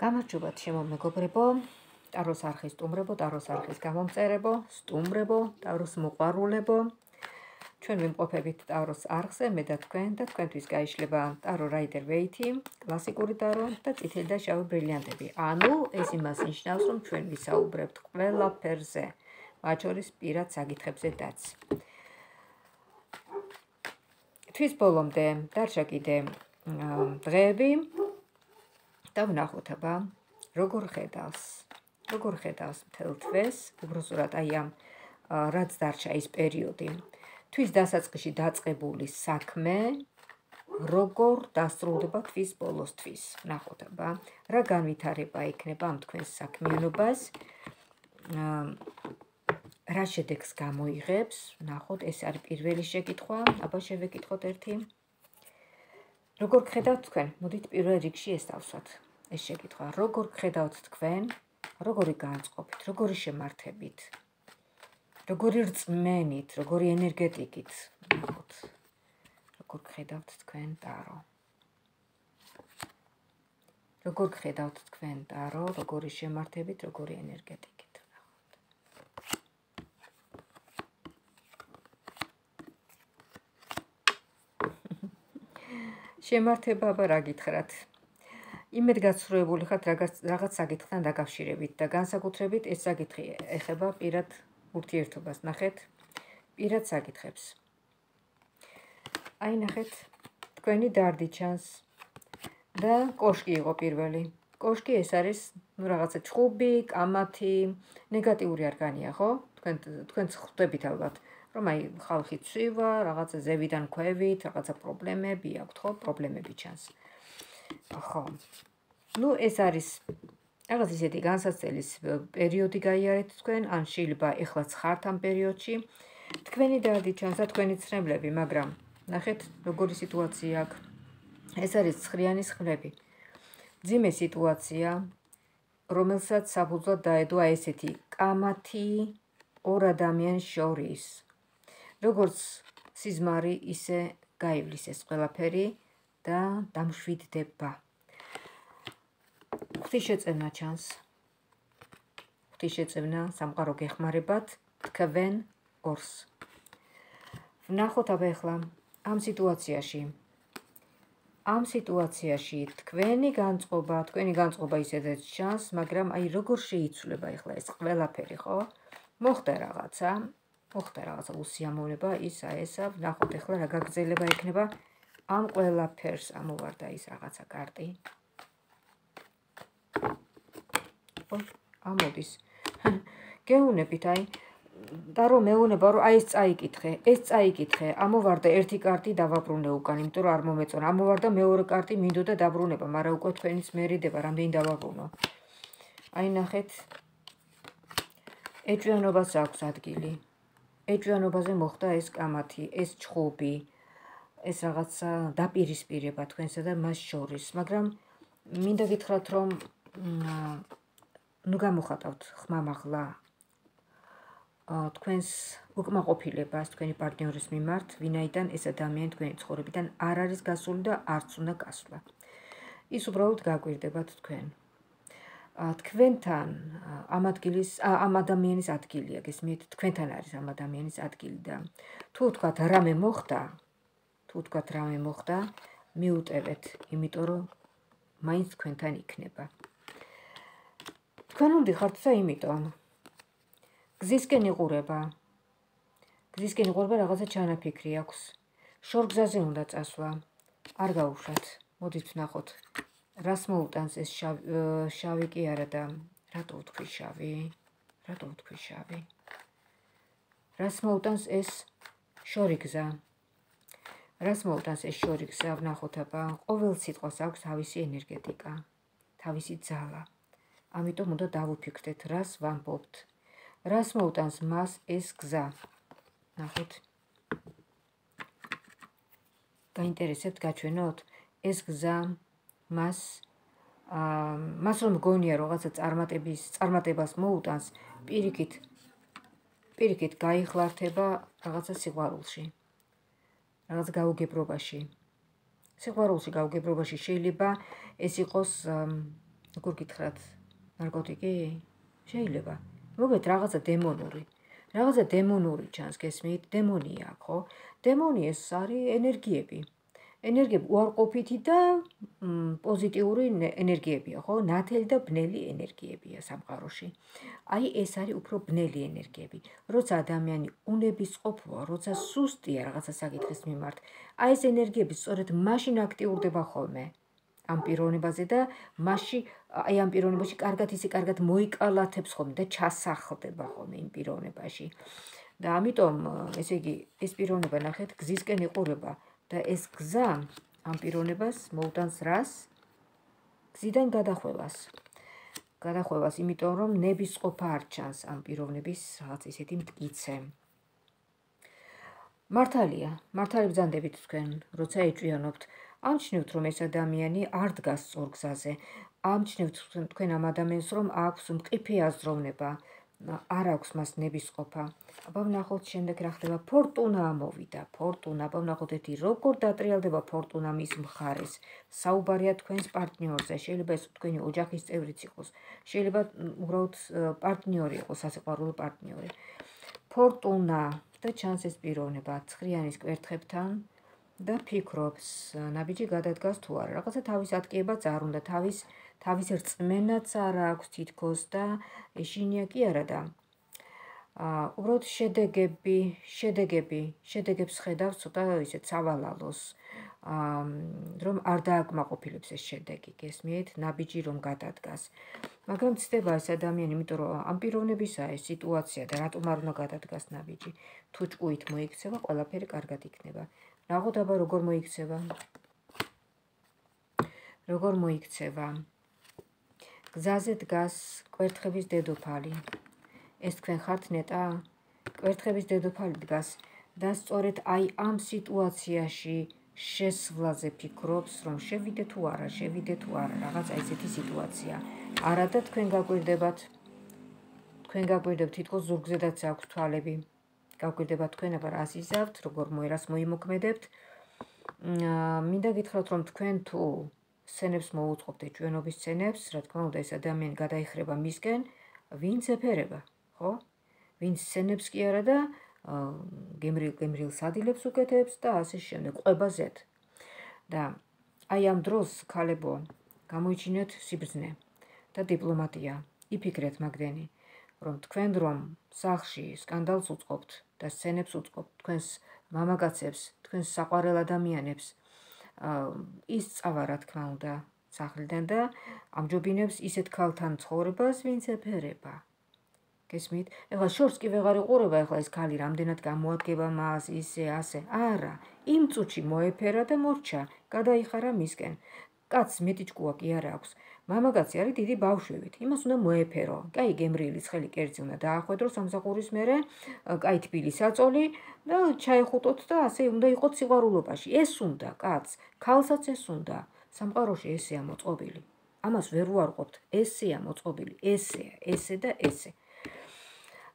გამარჯობათ შემომეგობრებო, ტაროს არხის სტუმრებო, ტაროს არხის გამომწერებო, სტუმრებო, ტაროს მოყვარულებო. Ჩვენ ვიმყოფებით ტაროს არხზე, მე და თქვენთვის გაიშლება ტარო რაიდერ ვეითი, კლასიკური ტარო და წითელი და შავი ბრილიანტები. Ანუ ეს იმას ნიშნავს, რომ ჩვენ ვისაუბრებთ ყველაფერზე, მათ შორის პირად საკითხებზედაც. თვის ბოლომდე დარჩა კიდე დღეები. Da ვნახოთ აბა როგორ ხედავს მთელ თვეს უბრალოდ აი ამ რაც დარჩა ეს პერიოდი თვის დასაწყისში დაწყებული საქმე როგორ დასრულდება თვის ბოლოსთვის ვნახოთ აბა რა განვითარება იქნება ამ თქვენს საქმიანობას რა შედეგს გამოიღებს ვნახოთ ეს არის პირველი შეკითხვა აბა შევეკითხოთ ერთი როგორ ხედავთ თქვენ მოდით პირველ რიგში ეს დავსვათ ეს შეკითხვა როგორ ხედავთ თქვენ როგორი განწყობით როგორი შემართებით როგორი რწმენით როგორი ენერგეტიკით როგორ ხედავთ თქვენ ტარო როგორი შემართებით როგორი ენერგეტიკით შემართება აბა რა გითხრათ იმედ გაცხრებული ხართ რაღაც საკითხთან დაკავშირებით და განსაკუთრებით ეს საკითხი ეხება პირად ურთიერთობას ნახეთ პირად საკითხებს აი ნახეთ თქვენი დარდი ჩანს და კოშკი იყო პირველი კოშკი ეს არის ну რაღაცა ჩხუბი კამათი ნეგატიური არგანია ხო თქვენ ხვდებით ალბათ რომ აი ხალხი წვივა რაღაცა ზევიდან ქვევით რაღაცა პრობლემები აქვს ხო პრობლემები ჩანს ხო. Ну ეს არის რაღაც ისეთი განსაცდელის პერიოდი გაიარეთ თქვენ, ან შეიძლება ეხლაც ხართ ამ პერიოდში. თქვენი დარდი ჩანს და თქვენი ცნებები, მაგრამ ნახეთ როგორი სიტუაცია აქვს. ეს არის ცხრიანი ხმლები. ძიმე სიტუაცია, რომელსაც საფუძვლად დაედო ესეთი კამათი ორ ადამიანს შორის. როგორც სიზმარი ისე გაივლის ეს ყველაფერი. Da, დამშვიდდება. ღვთისმშეწევნა ჩანს. ღვთისმშეწევნა სამყარო გეხმარებათ თქვენ ორს. ვნახოთ აბა ახლა ამ სიტუაციაში თქვენი განწყობა ისედაც ჩანს, მაგრამ აი როგორ შეიცვლება ახლა ეს ყველაფერი, ხო? მოხდა რაღაცა უსიამოვნება ისა ესა. ვნახოთ ახლა რა გაგრძელება იქნება. Am ყველაფერს ამოვარდა ის რაღაცა კარტი. ამოდის. გეუნებით აი და რომ მეუნება რომ აი ეს წაიკითხე. ამოვარდა ერთი კარტი დავაბრუნე უკან, იმიტომ რომ არ მომეწონა. ამოვარდა მეორე კარტი მინდოდა დაბრუნება, მაგრამ უკვე თქვენს მერიდება, რამდენი დავაბრუნო. აი ნახეთ. ეჭვიანობას აქვს ადგილი. ეჭვიანობაზე მოხდა ეს კამათი, ეს ჩხუბი. ეს რაღაცა დაპირისპირება თქვენსა და მას შორის, მაგრამ მინდა გითხრათ რომ ნუ გამოხატავთ ხმამაღლა თქვენს უკმაყოფილებას თქვენი პარტნიორის მიმართ, ვინაიდან ეს ადამიანი თქვენი ცხოვრებიდან არ არის გასული და არც უნდა გასვლა. ის უბრალოდ გაგვირდებათ თქვენ. თქვენთან ამ ადამიანის ადგილია, გესმით? თქვენთან არის ამ ადამიანის ადგილი და თუ თქვათ რამე მოხდა, მიუტევეთ, იმიტომ რომ მაინც თქვენთან იქნება. თქვენ მიდიხართ და იმიტომ. გზისკენ იყურება რაღაცა ჩანაფიქრი აქვს. შორგზაზე უნდა წასვლა. არ გაუშვათ. მოდით ვნახოთ. რას მოუტანს ეს შავი კი არა და რატო ვთქვი შავი? რას მოუტანს ეს შორიგზა? Ras მოუტანს ეს შორიგზა ვნახოთ აბა, ყოველ სიტყვას აქვს თავისი ენერგეტიკა, თავისი ძალა. Ამიტომ უნდა დავუფიქრდეთ, რას ვამბობთ. Ras მოუტანს მას ეს გზა. Ნახოთ. გაინტერესებთ გაჩვენოთ ეს გზა მას რომ გონია რაღაცა წარმატებას მოუტანს, პირიქით გაიხლართება რაღაცა სიყვარულში. Რაღაც გაუგებრობაში. სიყვარულში გაუგებრობაში შეიძლება ეს იყოს Cum gătărat narcotice, șeileba. Vorbim de răgăza demonuri. Răgăza demonuri, chance că smit demonia, co. Demonie sari energie bi. Energie uar copiti da pozitivuri energie bi, co. Natel da pneli energie bi, samcaroși. Ai esari upro pneli energie bi. Roța adamiani unebis opvo, roța susti răgăza săgit căsmimart. Ai es energie bi, soret mașina activul de bahome. Ampironi bazeda, mașii, ai ampironi bași, cargat isi cargat moic ala tepshom, de ceasahal de bahom, ampironi bași. Da, amitom, esegi, espironi banahet, gzisca necoreba, da esgza, ampironi bas, moutans ras, gzidan gadahuevas. Gadahuevas, imitom rom, nebis opar chans, ampironi bis, hați isetim tgitse. Martalia, martalia bzandebit tken, roța e juianopt. Am chinut romesc adamiani ardgas orgzaze. Am chinut tken am adamens rom axum qipias romneba. Arax mas nebiscopa. Abam nakhot shendeg ra xteba portuna amovida. Portuna abam nakhoteti rogor datrialdeba portuna mis mkhares. Saubaria tkens partnyorze. Sheileba es tkeni ojakhis tsevrits iqos. Sheileba ugraut partnyori iqos, sasiqvaruli partnyori. Portuna da chances pironeba. Tskhrianis qvertxebtan. Da pikrops nabiji gadatkars tu ara raqasa tavis atqebats ar unda tavis rtsmenats ara aks titkos da ishiniya ki ara da ubrot შედეგებს ხედავ ცოტა ისე სავალალოს რომ არ დააკმაყოფილებს ეს შედეგი გესმით ნაბიჯი რომ გადადგას მაგრამ ცდება ეს ადამიანი იმიტომ რომ ამ პიროვნებისაა ეს სიტუაცია და რატომ არ უნდა გადადგას ნაბიჯი თუ ჭუით მოიქცევა ყველაფერი კარგად იქნება ნახოთ როგორ მოიქცევა გზაზე დგას კვერთხების დედოფალი ეს თქვენ ხართ ნეტა კვერთხების დედოფალი დგას და სწორედ აი ამ სიტუაციაში შესვლაზე ფიქრობს რომ შევიდე თუ არა რაღაც აი ესეთი სიტუაცია არა და თქვენ გაგვირდებთ თითქოს ზურგზედაც აქვს თვალები გაგვირდება თქვენ აბა რას იზავთ როგორ მოერას მოიმოქმედებთ მინდა გითხრათ რომ თქვენ თუ სცენებს მოუწყობთ ჩვენობის სცენებს რა თქმა უნდა ეს ადამიანი გადაიხრება მისკენ ვინც ეფერება ხო ვინც სცენებს კი არა და გემრიელ სადილებს უკეთებს და ასე შემდეგ ყვებაზეთ და აი ამ დროს ქალებო გამოიჩინეთ სიბრძნე და დიპლომატია იფიქრეთ მაგდენი რომ თქვენ რომ სახლში სკანდალს უწყობთ და სცენებს უწყობთ თქვენს მამაკაცებს, თქვენს საყვარელ ადამიანებს ის წავა რა თქმა უნდა სახლიდან და ამჯობინებს ისეთ ქალთან ცხოვრებას, ვინც ეფერება. გესმით? ეხლა შორს კი ვეღარ იყურება, ეხლა ეს ქალი რამდენად გამოადგება მას, ისე, ასე. არა, იმ წუთში მოეფერა და მორჩა, გადაიხარა მისკენ. Კაცს მეტი ჭკუა კი არ აქვს. მამაკაცი არის დიდი ბავშვებით. Იმას უნდა მოეფერო. Კაი გემრილის ხელი კერძი უნდა დაახვედროს სამსახურის მერე, კაი თბილი საწოლი და ჩაიხუტოთ და ასე უნდა იყოს სიყვარულობაში. ეს უნდა კაცს, ქალსაც ეს უნდა. სამყაროში ესეა მოწყობილი. ამას ვერ ვარყოფთ. ესეა მოწყობილი. ესე და ესე.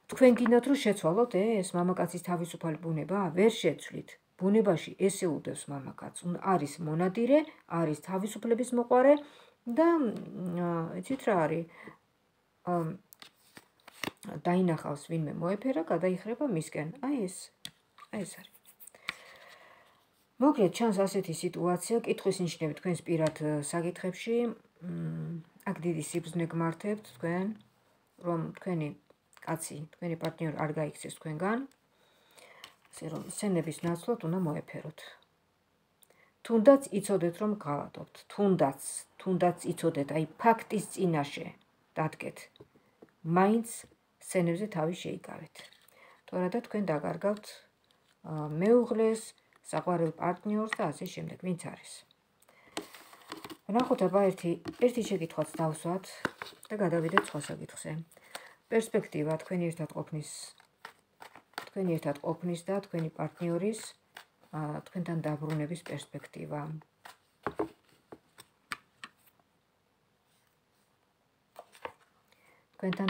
თქვენ გინდათ რომ შეცვალოთ ეს მამაკაცის თავისუფალი ბუნება? ვერ შეცვლით. Ბუნებაში ესე უდევს მამაკაცს. არის მონადირე, არის თავისუფლების მოყვარე. Da, იცით რა არის? დაინახავს ვინმე მოეფერა, გადაიხრება მისკენ. აი ეს არის. მოკლედ, ჩანს ასეთი სიტუაცია, კითხვის ნიშნები თქვენს პირად საკითხებში. Აქ დიდი სიბრძნე გმართებთ თქვენ, რომ თქვენი კაცი, თქვენი პარტნიორი არ გაიქცეს თქვენგან. Ასე რომ, სცენების ნაცვლად უნდა მოეფეროთ. Tundats იცოდეთ რომ გავადობთ. Tundats იცოდეთ, აი ფაქტის წინაშე დადგეთ. Მაინც სცენებზე თავი შეიკავეთ. Თუ არა და თქვენ დაგარგავთ მეუღლეს, საყვარელ პარტნიორს და ასე შემდეგ, ვინც არის. ნახოთ აბა ერთი შეკითხვაც დავსვათ და გადავიდეთ სხვა საკითხზე. პერსპექტივა თქვენი ერთად ყოფნის და თქვენი პარტნიორის თქვენთან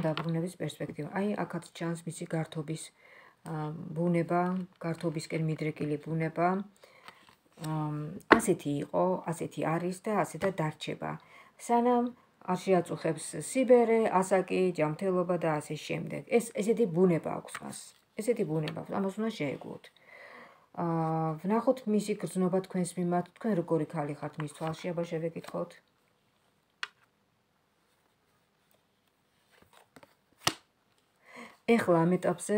დაბრუნების პერსპექტივა. Აი, აქაც ჩანს მისი გართობის ბუნება, გართობისკენ მიდრეკილი ბუნება. ასეთი იყო, ასეთი არის და ასე და დარჩება. სანამ Așiatsuhebs Sibere, Asaki, Jamteloba, da, se șemde. Este de bune bauxmas. Este de bune bauxmas. Am văzut așa e gut. Vnahot mizic, znobat, când smimat, când rugoricali, hat mistual și abă șevekit hot. Ეხლა მეტაპზე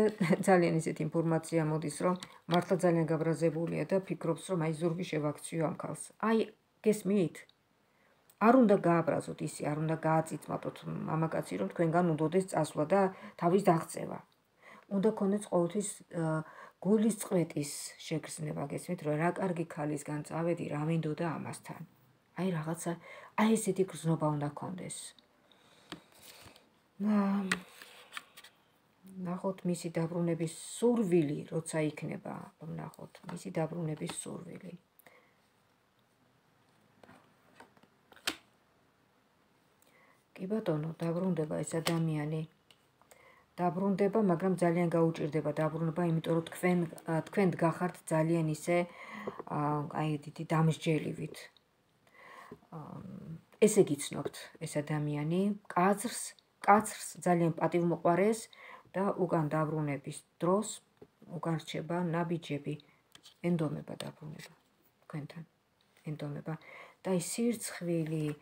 ძალიან ისეთ ინფორმაცია მოდის, რომ მართლა ძალიან გაბრაზებულია და ფიქრობს, რომ აი ზურგი შევაქციო ამ ქალს. Აი, გესმით? არ უნდა გააბრაზოთ ისე, არ უნდა გააწიწმატოთ მამაკაცი, რომ თქვენგან უდოდეს წასვლა და თავის დაღწევა. Უნდა გქონდეს ყოველთვის გულის წვეტის შეგრძნება, გესმით, რომ რა კარგი ქალისგან წავედი, რა მინდოდა ამასთან. Აი რაღაცა, აი ესეთი გრძნობა უნდა გქონდეს. Nahot misi dabrunebis survili, roca ikneba. Nahot misi dabrunebis survili. Ki batono, dabrundeba is adamiani. Dabrundeba, magram ძალიან გაუჭირდება dabruneba, იმიტომ რომ თქვენ გახართ ძალიან ისე აი დიდი დამსჯელივით. ესე გიცნობთ, ეს ადამიანი კაცრს ძალიან პატივმოყარეს. Da, ugan dabrunebis dros, ugan rcheba nabijები, endomeba dabruneba, თქვენთან, endomeba. Da ai სირცხვილი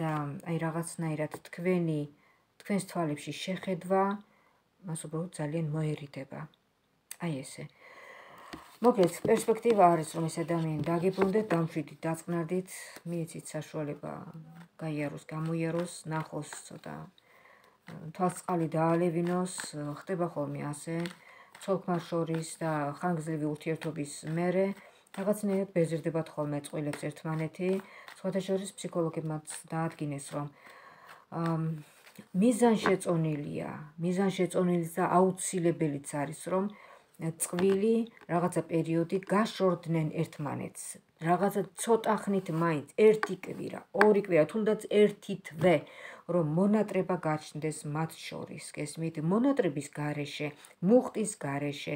და აი რაღაცნაირად თქვენს თვალებში შეხედვა, მას უბრალოდ ძალიან მოერიდება. Ai ესე. Მოკლედ, პერსპექტივა არის, რომ ეს ადამიანი დაგიბრუნდეთ, დამშვიდით, დაწყნარდით, მიეცით საშუალება გაიაროს, გამოიაროს, ნახოს ცოტა თვალსყალი დაალევინოს, ხდება ხოლმე ასე, ცოლ-ქმარ შორის და ხანგრძლივი ურთიერთობის მერე, რაღაცნაირად ბეზრდებათ ხოლმე წყვილებს ერთმანეთი, სხვათა შორის ფსიქოლოგებმაც დაადგინეს, რომ მიზანშეწონილი და აუცილებელიც არის, რომ წყვილი რაღაცა პერიოდი გაშორდნენ ერთმანეთს, რაღაცა ცოტა ხნით მაინც, ერთი კვირა, ორი კვირა, თუნდაც ერთი თვე, რომ მონატრება გაჩნდეს მათ შორის, გესმით, მონატრების გარეშე, მუხტის გარეშე,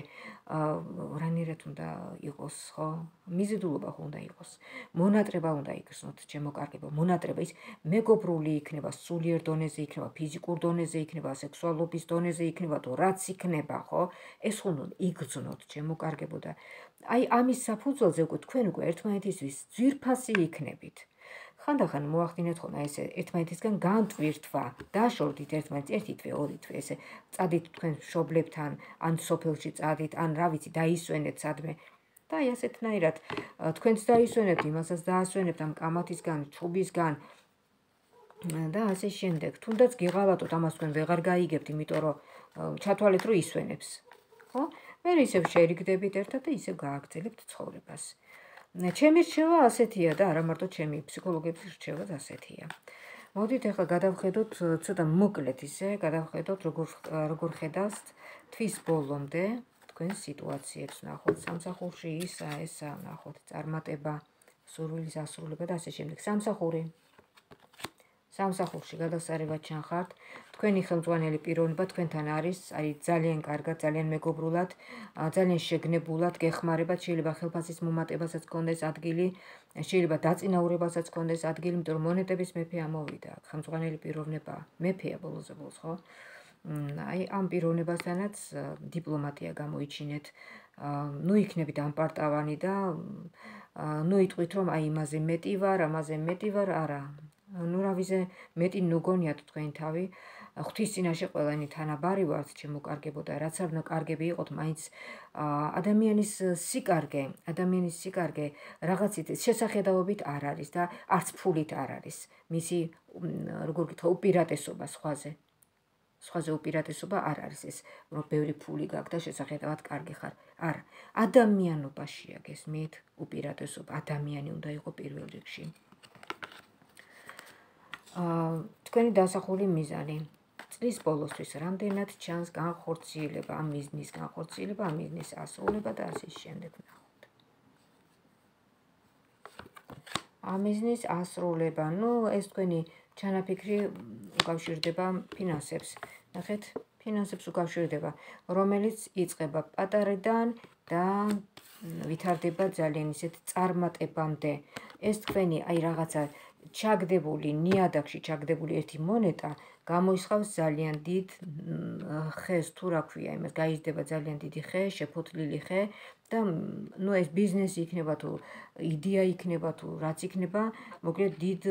რანერად უნდა იყოს, ხო? მიზიდულობა უნდა იყოს. მონატრება უნდა იგრძნოთ, შემოკარგება. მონატრება ის მეგობრული იქნება, სულიერ დონეზე იქნება, ფიზიკურ დონეზე იქნება, სექსუალობის დონეზე იქნება, თუ რაც იქნება, ხო? ეს უნდა იგრძნოთ, შემოკარგებოდა. აი, ამის საფუძველზე უკვე თქვენ უკვე ერთმანეთისთვის ძვირფასი იქნებით. ხანდახან მოახდინეთ ხოლმე ესე ერთმანეთისგან გამდვირთვა, დაშორდით ერთმანეთს ერთი თვე, ორი თვე, ესე წადით თქვენ მშობლებთან, ან სოფელში წადით, ან რა ვიცი, დაისვენეთ სადმე. და აი ასეთნაირად თქვენც დაისვენებთ, იმასაც დაასვენებთ ამ კამათისგან, ჩუბისგან და ასე შემდეგ. თუნდაც გეღალატოთ, ამას თქვენ ვეღარ გაიგებთ, იმიტომ რომ ჩათვალეთ რომ ისვენებს. ხო? მე ისევ შერიგდებით ერთად და ისევ გააგრძელებთ ცხოვრებას. Ჩემი რჩევა ასეთია და არა მარტო ჩემი, ფსიქოლოგების რჩევაც ასეთია. მოდით ახლა გადავხედოთ ცოტა მოკლედ ისე, გადავხედოთ როგორ ხედავთ თვის ბოლომდე თქვენ სიტუაციებს, ნახოთ სამსახურში ისა ესა, ნახოთ წარმატება, სურვილის ასრულება და ასე შემდეგ. სამსახურში გადასარევად ჩანხართ, თქვენი ხელმძღვანელი პიროვნება თქვენთან არის, არის ძალიან კარგად, ძალიან მეგობრულად, ძალიან შეგნებულად გეხმარებათ, შეიძლება ხელფასის მომატებასაც გქონდეს ადგილი, შეიძლება დაწინაურებასაც გქონდეს ადგილი, იმიტომ რომ მონეტების მეფე ამოვიდა, ხელმძღვანელი პიროვნება, მეფეა ბოლოზე ბოლოს, ხო? აი ამ პიროვნებასთანაც დიპლომატია გამოიჩინეთ. Nu იქნებით ამ პარტავანი და ნუ იტყვით რომ აი ამაზე მეტი ვარ, არა. Nu ravize meti nugonia თქვენი თავი ღვთის წინაშე ყველანი თანაბარი ვართ, შემოკარგებოდა, რაც არ ნაკარგები იყოთ, მაინც ადამიანის სიკარგე რაღაცით შესახედავობით არ არის და არც ფულით არ არის. მისი როგორ გითხრა უპირატესობა სხვაზე უპირატესობა არ არის ეს, რომ ბევრი ფული გაქვს და შესახედავად კარგი ხარ. არა, ადამიანობაშია გესმით უპირატესობა, ადამიანი უნდა იყოს პირველ რიგში. Თქვენი დასახული მიზანი წლის ბოლოსთვის რამდენად ჩანს განხორციელება, ამ მიზნის განხორციელება, ამ მიზნის ასრულება და ასე შემდეგ, ნახოთ. ამ მიზნის ასრულება, ну, ეს თქვენი ჩანაფიქრი უკავშირდება ფინანსებს. ნახეთ, ფინანსებს უკავშირდება, რომელიც იწყება პატარიდან და vitardebat ძალიან ისეთ წარმატებამდე. ეს თქვენი აი რაღაცა ჩაგდებული ნიადაგში ჩაგდებული ერთი მონეტა გამოისხავს ძალიან დიდ ხეს თუ რა ქვია იმას გაიზრდება ძალიან დიდი ხე შეფოთლილი ხე და ნუ ეს ბიზნესი იქნება თუ იდეა იქნება თუ რაც იქნება მოკლედ დიდ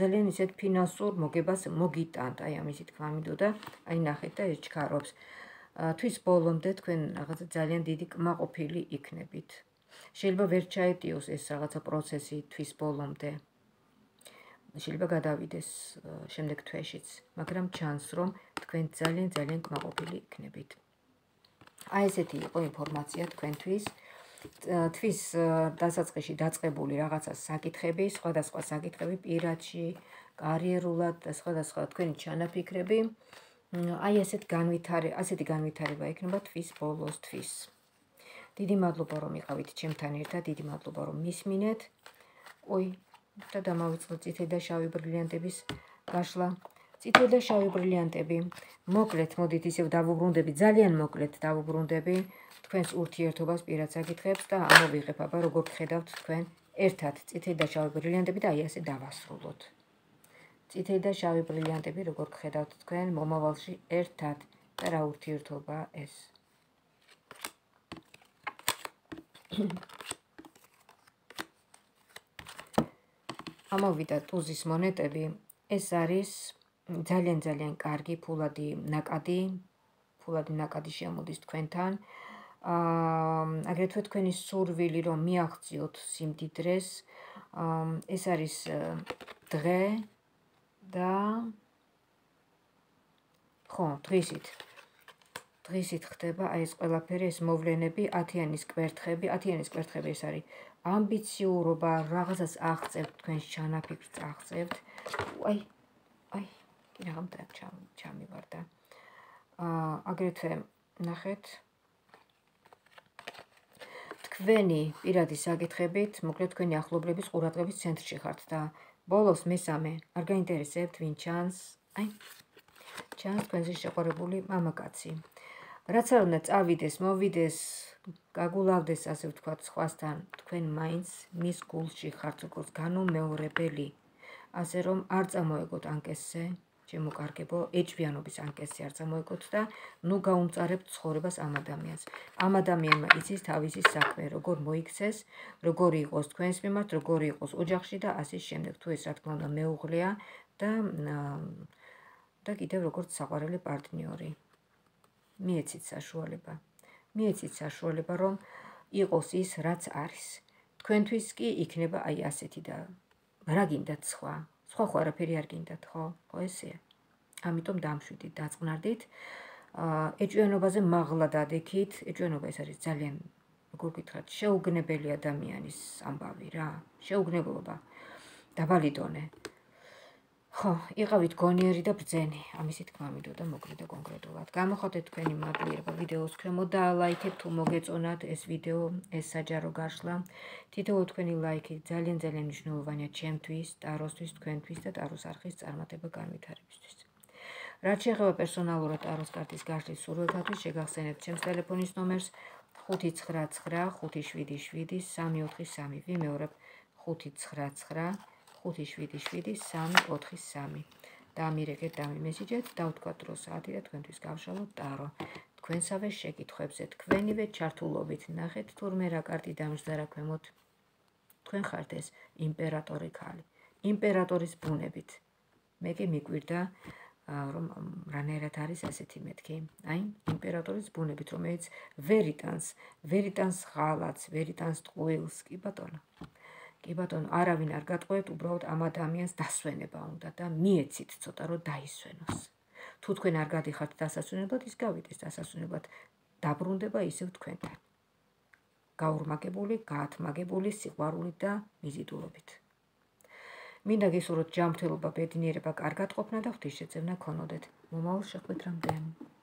ძალიან ისეთ ფინანსურ მოგებას მოგიტანთ აი ამისი თქვა მინდოდა აი ნახეთ და ეს ჩქარობს თვის ბოლომდე თქვენ რაღაცა ძალიან დიდი კმაყოფილი იქნებით შეიძლება ვერ ჩაეტიოს ეს რაღაცა პროცესი თვის ბოლომდე შეიძლება გადავიდეს შემდეგ თვეშიც, მაგრამ ჩანს რომ თქვენ ძალიან კმაყოფილი იქნებით. Აი ესეთი იყო ინფორმაცია თქვენთვის. Თვის დასაწყისში დაწყებული რაღაცა საკითხები, სხვადასხვა საკითხები პირადში, კარიერულად და სხვადასხვა თქვენი ჩანაფიქრები. Აი ასეთი განვითარება იქნება თვის ბოლოსთვის. დიდი მადლობა რომ იყავით ჩემთან ერთად, დიდი მადლობა რომ მისმინეთ. Ой და დამავიწყოთ წითელი და შავი ბრილიანტების გაშლა. Წითელი და შავი ბრილიანტები. Მოკლედ, მოდით ისევ დავუბრუნდები, ძალიან მოკლედ დავუბრუნდები თქვენს ურთიერთობას პირად საკითხებს და ამოვიღებ აბა როგორ ხედავთ თქვენ ერთად წითელი და შავი ბრილიანტები და აი ასე დავასრულოთ. Წითელი და შავი ბრილიანტები როგორ ხედავთ თქვენ მომავალში ერთად და რა ურთიერთობა ეს. Amavida tuzis monetები ეს არის ძალიან კარგი ფულადი ნაკადი შემოდის თქვენთან აგრეთვე თქვენი სურვილი რომ მიაღწიოთ სიმდიდრეს ეს არის დღე და ხო დღისით ხდება აი ეს ყველაფერი ეს მოვლენები 10-იანის კვერთხები ეს არის ამბიციურობა რაღაცას აღწევთ თქვენს ჩანაფიქრს აღწევთ აი რა ჩამივარდა აგრეთვე ნახეთ თქვენი პირადი საკითხებით მოკლედ თქვენი ახლობლების ყურადღების ცენტრში ხართ და ბოლოს მესამე არ გაინტერესებთ ვინ ჩანს აი ჩანს თქვენზე შეყვარებული მამაკაცი რაც არ უნდა წავიდეს მოვიდეს გაგულავდეს ასე ვთქვათ სხვასთან თქვენ მაინც მის გულში ხართ როგორც განუმეორებელი ასე რომ არ წამოეგოთ ანკესზე შემოკარგებო ეჭვიანობის ანკესზე არ წამოეგოთ და ნუ გაუმწარებთ ცხოვრებას ამ ადამიანს ამ ადამიანმა იცის თავისი საქმე როგორ მოიქცეს როგორი იყოს თქვენს მიმართ როგორი იყოს ოჯახში და ასე შემდეგ თუ ეს რა თქმა უნდა მეუღლეა და კიდევ როგორც საყვარელი პარტნიორი მიეცით საშუალება მიეცით საშუალება რომ იყოს ის რაც არის თქვენთვის კი იქნება აი ასეთი და რა გინდათ სხვა არაფერი არ გინდათ ხო ესეა ამიტომ დამშვიდით დაწყნარდით ეჭვიანობაზე მაღლა დადექით ეჭვიანობა ეს არის ძალიან როგორ გითხრათ შეუგნებელი ადამიანის ამბავი რა შეუგნებლობა დაბალი დონე ხო, იყავით გონიერი და ბრძენი. ამისი თქმა მინდოდა მოკლედ და კონკრეტულად. გამოხატეთ თქვენი მადლიერება ვიდეოს ქვემოთ და ლაიქეთ თუ მოგეწონათ ეს ვიდეო, ეს საჯარო გაშლა. თითოეულ თქვენი ლაიქი ძალიან მნიშვნელოვანია ჩემთვის, ტაროსთვის, თქვენთვის და ტაროს არხის წარმატება განვითარებისთვის. რაც შეეხება პერსონალურად ტაროს კარტის გაშლის სურვილთათვის, შეგახსენებთ ჩემს ტელეფონის ნომერს 599577343 ვიმეორებ 599577343 დამირეკეთ დამიმესიჯეთ დავთქვათ რომ საათი და თქვენთვის გავშალოთ ტარო თქვენსავე შეკითხვებზე თქვენივე ჩართულობით ნახეთ თურმე რა კარტი დამსდა რა ქვემოთ თქვენ ხართ ეს იმპერატორი ქალი იმპერატორის ბუნებით მე კი მიგვირდა რომ რანაირად არის ასეთი მეთქი აი იმპერატორის ბუნებით რომელიც ვერიტანს ღალატს ვერიტანს ტყუილს კი ბატონო კი ბატონო, არავინ არ გატყვეთ, უბრალოდ ამ ადამიანს დასვენება უნდა და მიეცით ცოტა რომ დაისვენოს. თუ თქვენ არ გადიხართ დასასვენებლად, ის გავიდეს დასასვენებლად. დაბრუნდება ისევ თქვენთან. გაურმაგებული, გაათმაგებული სიყვარულით და მიზიდულობით. მინდა გისურვოთ ჯანმრთელობა, ბედნიერება, კარგად ყოფნა და ღვთისშეწევნა გქონოდეთ. მომავალ შეხვედრამდე.